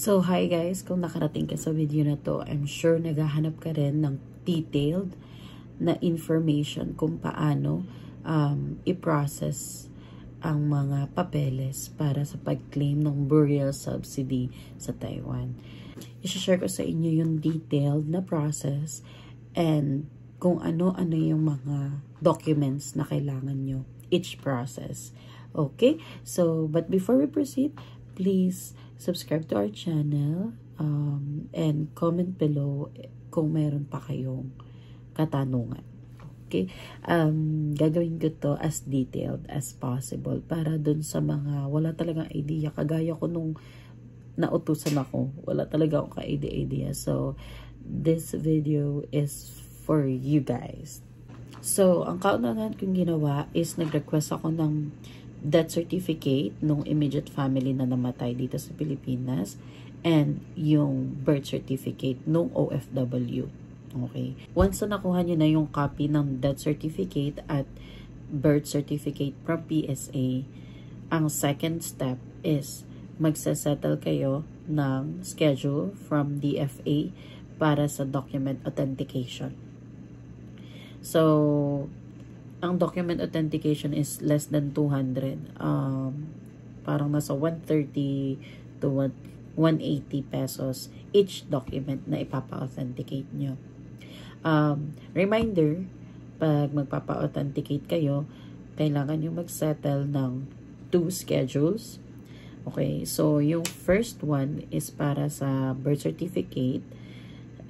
So, hi guys, kung nakarating ka sa video na to, I'm sure naghahanap ka rin ng detailed na information kung paano i-process ang mga papeles para sa pag-claim ng burial subsidy sa Taiwan. I-share ko sa inyo yung detailed na process and kung ano-ano yung mga documents na kailangan nyo each process. Okay? So, but before we proceed, please subscribe to our channel and comment below kung meron pa kayong katanungan. Okay? Gagawin ko to as detailed as possible para dun sa mga wala talagang idea. Kagaya ko nung nautusan ako, wala talaga akong ka-idea. So, this video is for you guys. So, ang kaunangan kong ginawa is nag-request ako ng death certificate nung immediate family na namatay dito sa Pilipinas and yung birth certificate nung OFW. Okay. Once na nakuha niyo na yung copy ng death certificate at birth certificate from PSA, ang second step is magsasettle kayo ng schedule from DFA para sa document authentication. So, ang document authentication is less than 200. Parang nasa 130 to 180 pesos each document na ipapa-authenticate nyo. Reminder, pag magpapa-authenticate kayo, kailangan nyo mag-settle ng 2 schedules. Okay, so yung first one is para sa birth certificate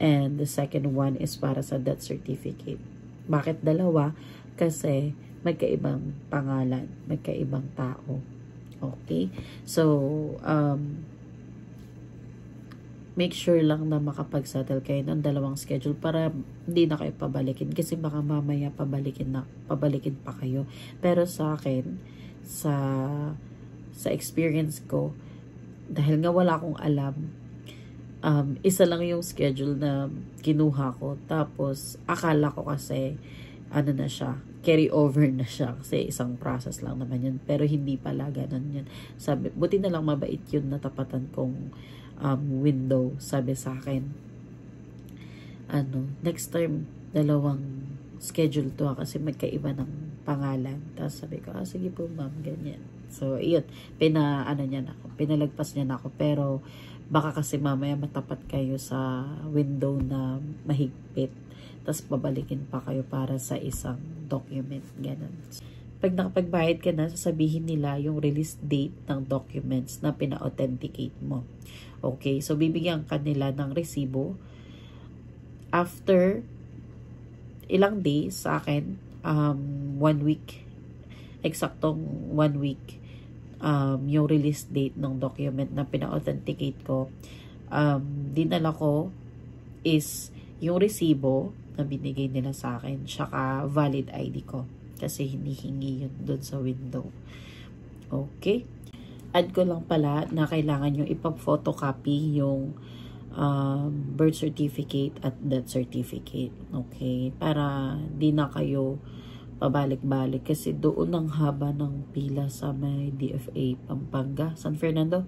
and the second one is para sa death certificate. Bakit dalawa? Kasi magkaibang pangalan, magkaibang tao. Okay? So, make sure lang na makapag-settle kayo ng 2 schedule para hindi na kayo pabalikin. Kasi baka mamaya pabalikin pa kayo. Pero sa akin, sa experience ko, dahil nga wala akong alam, isa lang yung schedule na kinuha ko. Tapos, akala ko kasi, ano na siya, carry over na siya kasi isang process lang naman yun, pero hindi pala ganun yun. Sabi, buti na lang mabait yun, natapatan kong window. Sabi sa akin, ano, next time 2 schedule to kasi magkaiba ng pangalan. Tapos sabi ko, sige po ma'am, ganyan. So iyon, pinalagpas niya na ako, pero baka kasi mamaya matapat kayo sa window na mahigpit. Tapos pabalikin pa kayo para sa isang document. Ganun. Pag nakapagbayad ka na, sasabihin nila yung release date ng documents na pina-authenticate mo. Okay, so bibigyan ka nila ng resibo. After ilang days, sa akin, 1 week, eksaktong 1 week, yung release date ng document na pina-authenticate ko. Dinala ko is yung resibo na binigay nila sa akin, saka valid ID ko. Kasi hinihingi yun dun sa window. Okay. Add ko lang pala na kailangan yung ipag-photocopy yung birth certificate at death certificate. Okay. Para di na kayo pabalik-balik. Kasi doon ang haba ng pila sa may DFA Pampanga, San Fernando.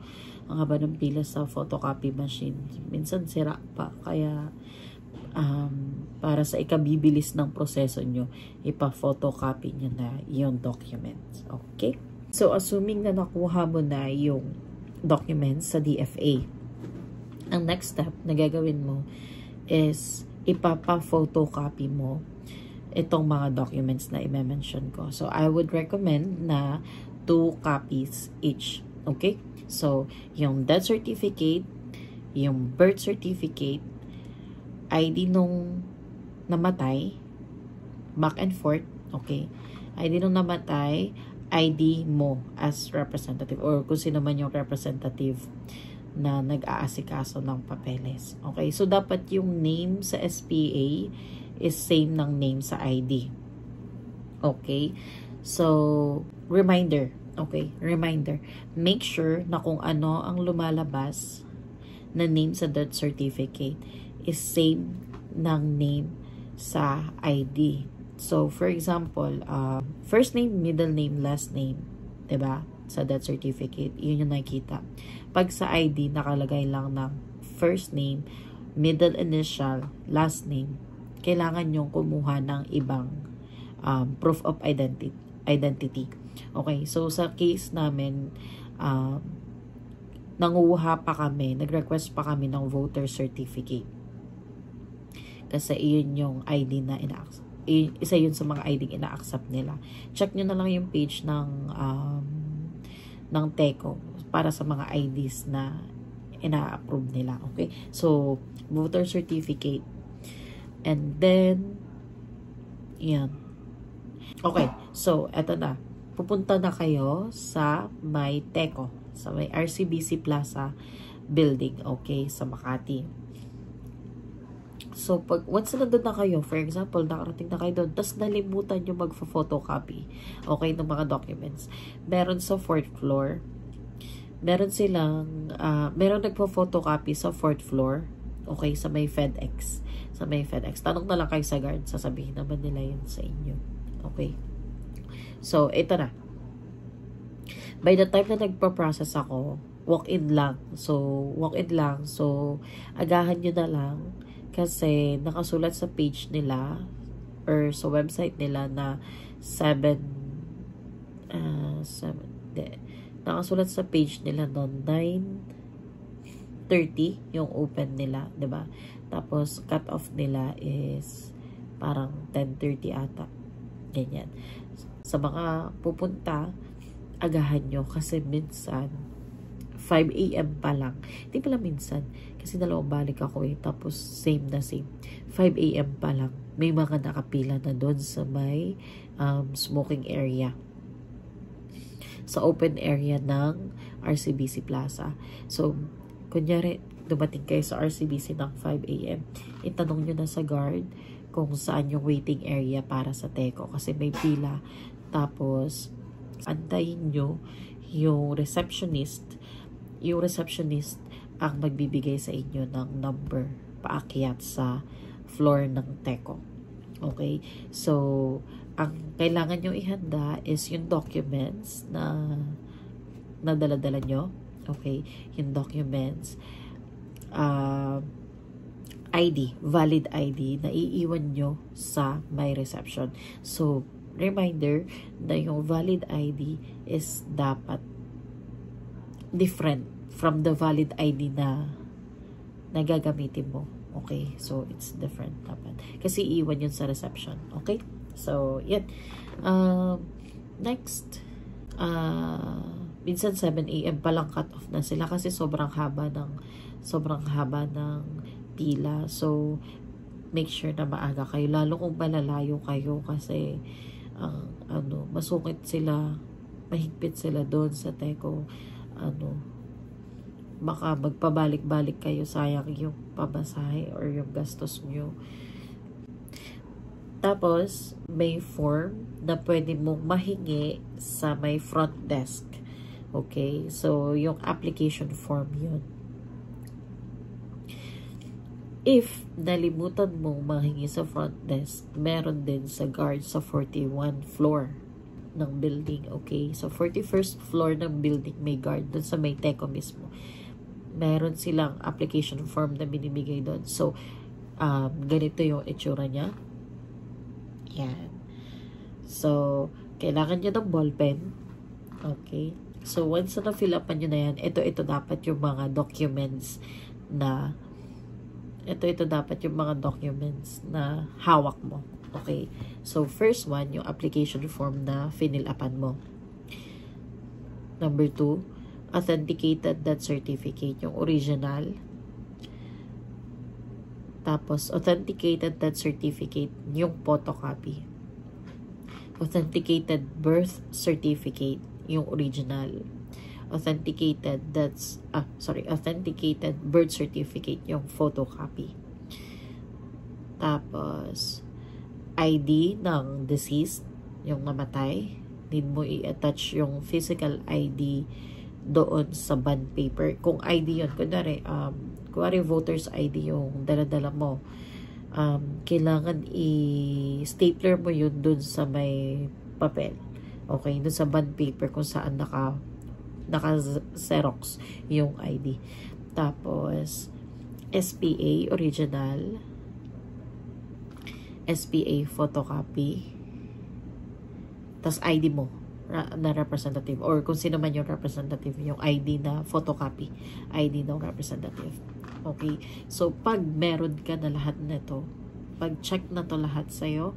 Ang haba ng pila sa photocopy machine. Minsan sira pa. Kaya para sa ikabibilis ng proseso nyo, ipa-photocopy nyo na yung documents. Okay? So, assuming na nakuha mo na yung documents sa DFA, ang next step na gagawin mo is ipapa-photocopy mo itong mga documents na i-mention ko. So, I would recommend na 2 copies each. Okay? So, yung death certificate, yung birth certificate, ID nung namatay, back and forth, okay? ID nung namatay, ID mo as representative or kung sino man yung representative na nag-aasikaso ng papeles. Okay, so dapat yung name sa SPA is same ng name sa ID. Okay, so reminder, okay, reminder. Make sure na kung ano ang lumalabas na name sa death certificate is same ng name sa ID. So, for example, first name, middle name, last name. Diba? sa death certificate. Yun yung nakikita. Pag sa ID, nakalagay lang ng first name, middle initial, last name. Kailangan yung kumuha ng ibang proof of identity. Okay, so sa case namin, nanguha pa kami, nag-request pa kami ng voter certificate. Kasi iyon yung ID na ina-accept. Isa yun sa mga ID ina-accept nila. Check nyo na lang yung page ng TECO para sa mga IDs na ina-approve nila. Okay? So, voter certificate. And then, yan. Okay. So, eto na. Pupunta na kayo sa may TECO. Sa may RCBC Plaza building. Okay? Sa Makati. So, pag, once na doon na kayo, for example, nakarating na kayo doon, tapos nalimutan nyo mag-photocopy, okay, ng mga documents. Meron sa 4th floor, meron silang, meron nagpo-photocopy sa 4th floor, okay, sa may FedEx. Sa may FedEx. Tanong na lang kayo sa guard, sasabihin naman nila yun sa inyo. Okay. So, ito na. By the time na nagpa-process ako, walk-in lang. So, agahan nyo na lang. Kasi nakasulat sa page nila or sa website nila na 7 nakasulat sa page nila na 9:30 yung open nila, di ba? Tapos cut off nila is parang 10:30 ata. Ganyan. Sa mga pupunta, agahan nyo kasi minsan 5 a.m. pa lang. Hindi pala minsan. Kasi dalawang balik ako eh. Tapos same na same. 5 a.m. pa lang. May mga nakapila na doon sa may smoking area. Sa open area ng RCBC Plaza. So, kunyari, dumating kayo sa RCBC ng 5 a.m. Itanong nyo na sa guard kung saan yung waiting area para sa TECO. Kasi may pila. Tapos, antayin nyo yung receptionist. Yung receptionist ang magbibigay sa inyo ng number paakyat sa floor ng TECO. Okay? So, ang kailangan nyo ihanda is yung documents na nadala-dala nyo. Okay? Yung documents. ID. Valid ID na iiwan nyo sa my reception. So, reminder na yung valid ID is dapat different from the valid ID na nagagamitin mo. Okay? So, it's different dapat. Kasi iwan yun sa reception. Okay? So, yan. Next, minsan 7 a.m. pa lang cut off na sila kasi sobrang haba ng pila. So, make sure na maaga kayo. Lalo kung malalayo kayo kasi masungit sila, mahigpit sila doon sa TECO. Baka magpabalik-balik kayo, sayang yung pamasahe or yung gastos nyo. Tapos, may form na pwede mong mahingi sa may front desk. Okay? So, yung application form yun. If nalimutan mong mahingi sa front desk, meron din sa guard sa 41 floor ng building, okay? So, 41st floor ng building, may guard doon sa may TECO mismo. Meron silang application form na binibigay doon. So, ganito yung itsura niya. Yan. So, kailangan niya ng ballpen. Okay? So, once na fill upan nyo na yan, ito dapat yung mga documents na hawak mo. Okay. So, first one, yung application form na finilapan mo. Number 2, authenticated death certificate, yung original. Tapos, authenticated death certificate, yung photocopy. Authenticated birth certificate, yung original. Authenticated birth certificate, yung photocopy. Tapos, ID ng deceased, yung namatay. Need mo i-attach yung physical ID doon sa bond paper. Kung ID yun, kunwari voter's ID yung dala-dala mo, kailangan i-stapler mo yun doon sa may papel. Okay, doon sa bond paper kung saan naka naka-Xerox yung ID. Tapos, SPA original, SPA photocopy, tas ID mo na representative, or kung sino man yung representative, yung ID na photocopy, ID ng representative. Okay, so pag meron ka na lahat nito, pag check na to lahat sa'yo,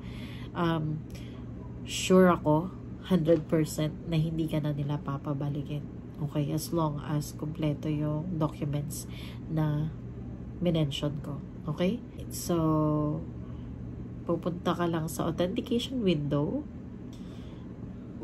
sure ako 100% na hindi ka na nila papabalikin. Okay, as long as kompleto yung documents na minention ko. Okay? So, pupunta ka lang sa authentication window.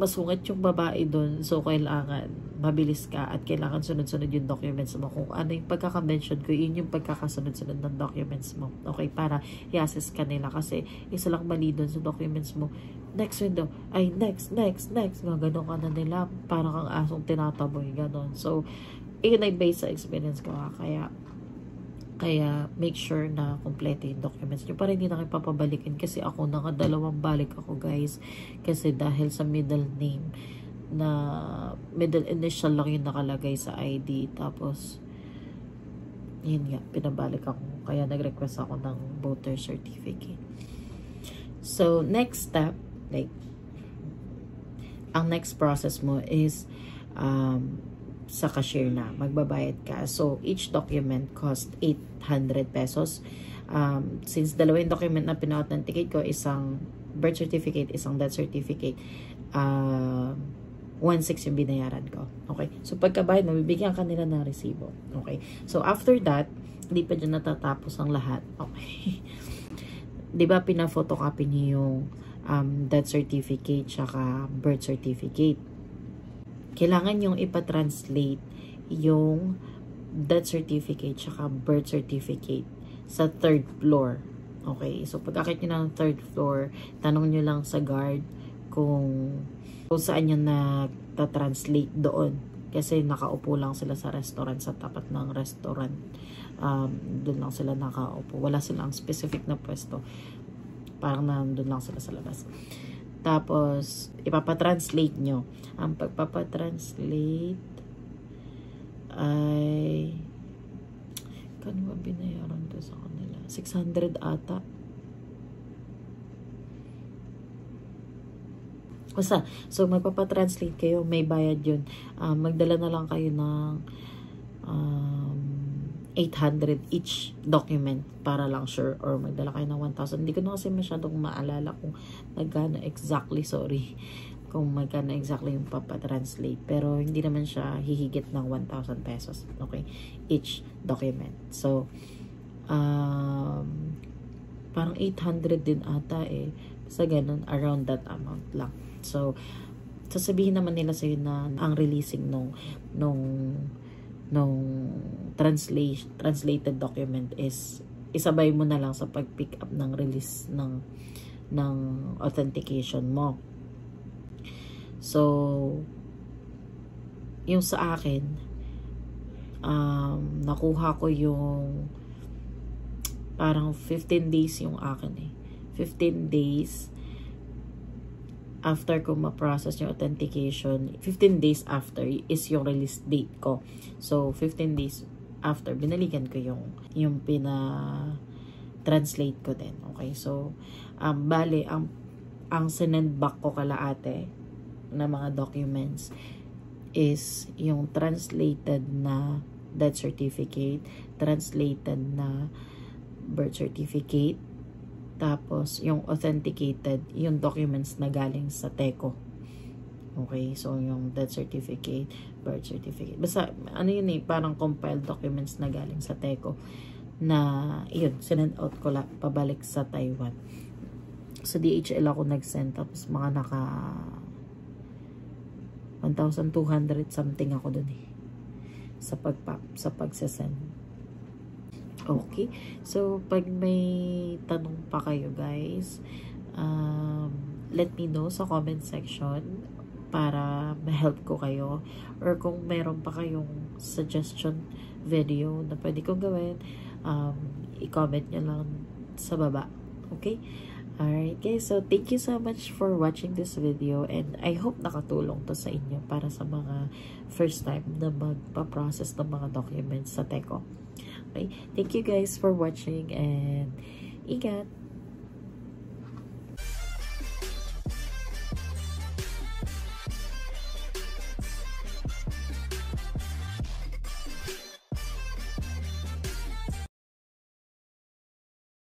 Masungat yung babae dun, so kailangan mabilis ka at kailangan sunod-sunod yung documents mo. Kung ano yung pagkakamention ko, yun yung pagkakasunod-sunod ng documents mo. Okay? Para i-assess ka nila kasi isa lang mali dun sa documents mo. Next window, ay next. Gano'n ka na nila. Parang kang asong tinataboy. Gano'n. So, yun ay based sa experience ko. Kaya make sure na complete yung documents nyo para hindi na kayo papabalikin, kasi ako nakadalawang balik ako, guys, kasi dahil sa middle name na middle initial lang yung nakalagay sa ID, tapos yun nga, pinabalik ako, kaya nag-request ako ng voter certificate. So next step, like ang next process mo is sa cashier na magbabayad ka. So each document cost 800 pesos. Since dalawa yung document na pina-authenticate ko, isang birth certificate, isang death certificate, 1,600 yung binayaran ko. Okay. So pagkabayad, mabibigyan ka nila ng resibo. Okay. So after that, hindi pa dyan natatapos ang lahat. Okay. Diba pina-photocopy niyo yung death certificate tsaka birth certificate. Kailangan yung ipatranslate yung death certificate tsaka birth certificate sa third floor. Okay, so pag akit nyo ng third floor, tanong nyo lang sa guard kung saan yung nagtatranslate doon. Kasi nakaupo lang sila sa restaurant, sa tapat ng restaurant. Doon lang sila nakaupo. Wala silang specific na pwesto. Parang nandun lang sila sa labas. Tapos, ipapatranslate nyo. Ang pagpapatranslate ay kano ba binayaran ko sa kanila? 600 ata. Basta, so magpapatranslate kayo, may bayad yun. Magdala na lang kayo ng 800 each document para lang sure, or magdala kayo ng 1,000. Hindi ko na kasi masyadong maalala kung magkano exactly, sorry, kung magkano exactly yung papatranslate, pero hindi naman siya hihigit ng 1,000 pesos, okay, each document. So parang 800 din ata eh, basta ganun, around that amount lang. So sasabihin naman nila sa'yo na ang releasing nung translated document is isabay mo na lang sa pag-pick up ng release ng authentication mo. So yung sa akin, nakuha ko yung parang 15 days yung akin eh. 15 days after ko ma-process yung authentication, 15 days after is yung release date ko. So, 15 days after, binalikan ko yung pina-translate ko din. Okay, so, bale, ang sinend back ko kala ate na mga documents is yung translated na death certificate, translated na birth certificate, tapos yung authenticated, yung documents na galing sa TECO. Okay, so yung death certificate, birth certificate. Basta ano yun eh, parang compiled documents na galing sa TECO na yun, sinend out ko lang pabalik sa Taiwan. Sa DHL ako nag-send, tapos mga naka 1,200 something ako dun eh sa pagsasend. Okay, so pag may tanong pa kayo, guys, let me know sa comment section para ma-help ko kayo, or kung meron pa kayong suggestion video na pwede kong gawin, i-comment nyo lang sa baba. Okay, Alright guys, so thank you so much for watching this video and I hope nakatulong to sa inyo para sa mga first time na magpa-process ng mga documents sa TECO. Okay, thank you guys for watching and ingat!